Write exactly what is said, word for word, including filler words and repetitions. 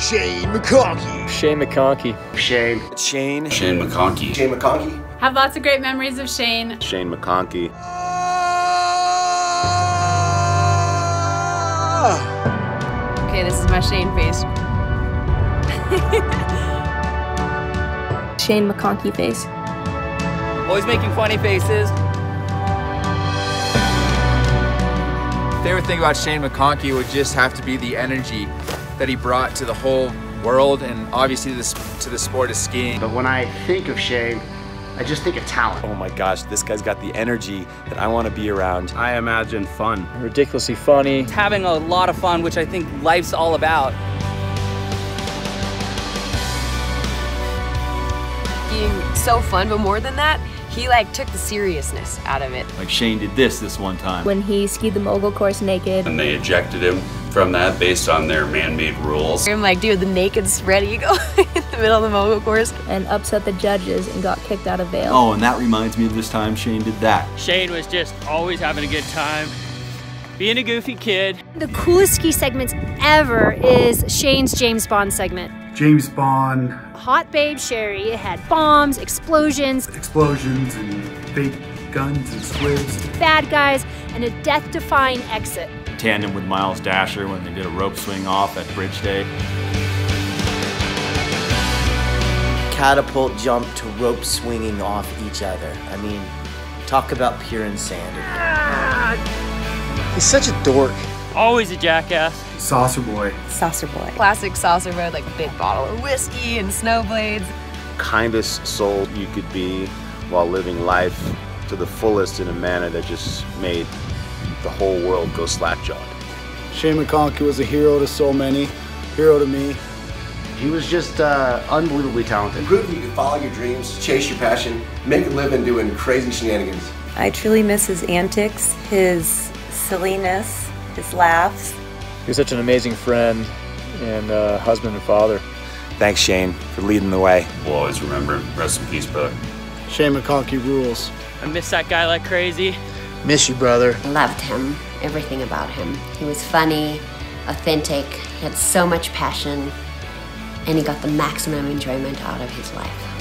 Shane McConkey. Shane McConkey. Shane. Shane. Shane McConkey. Shane McConkey. Have lots of great memories of Shane. Shane McConkey. Uh, okay, this is my Shane face. Shane McConkey face. Always making funny faces. Favorite thing about Shane McConkey would just have to be the energy that he brought to the whole world and obviously this, to the sport of skiing. But when I think of Shane, I just think of talent. Oh my gosh, this guy's got the energy that I want to be around. I imagine fun. Ridiculously funny. Having a lot of fun, which I think life's all about. Being so fun, but more than that, he like took the seriousness out of it. Like Shane did this this one time. When he skied the mogul course naked. And they ejected him from that based on their man-made rules. I'm like, dude, the naked spread eagle in the middle of the mogul course. And upset the judges and got kicked out of bail. Oh, and that reminds me of this time Shane did that. Shane was just always having a good time, being a goofy kid. The coolest ski segments ever is Shane's James Bond segment. James Bond. Hot Babe Sherry. It had bombs, explosions. Explosions and fake guns and squibs. Bad guys and a death-defying exit. Tandem with Miles Daisher when they did a rope swing off at Bridge Day. Catapult jump to rope swinging off each other. I mean, talk about pure insanity. Ah! He's such a dork. Always a jackass. Saucer boy. Saucer boy. Classic saucer boy, like a big bottle of whiskey and snowblades. Kindest soul you could be while living life to the fullest in a manner that just made the whole world go slack-jawed. Shane McConkey was a hero to so many, hero to me. He was just uh, unbelievably talented. Proving you could follow your dreams, chase your passion, make a living doing crazy shenanigans. I truly miss his antics, his silliness, his laughs. He was such an amazing friend and uh, husband and father. Thanks, Shane, for leading the way. We'll always remember him. Rest in peace, brother. Shane McConkey rules. I miss that guy like crazy. Miss you, brother. Loved him, everything about him. He was funny, authentic, he had so much passion, and he got the maximum enjoyment out of his life.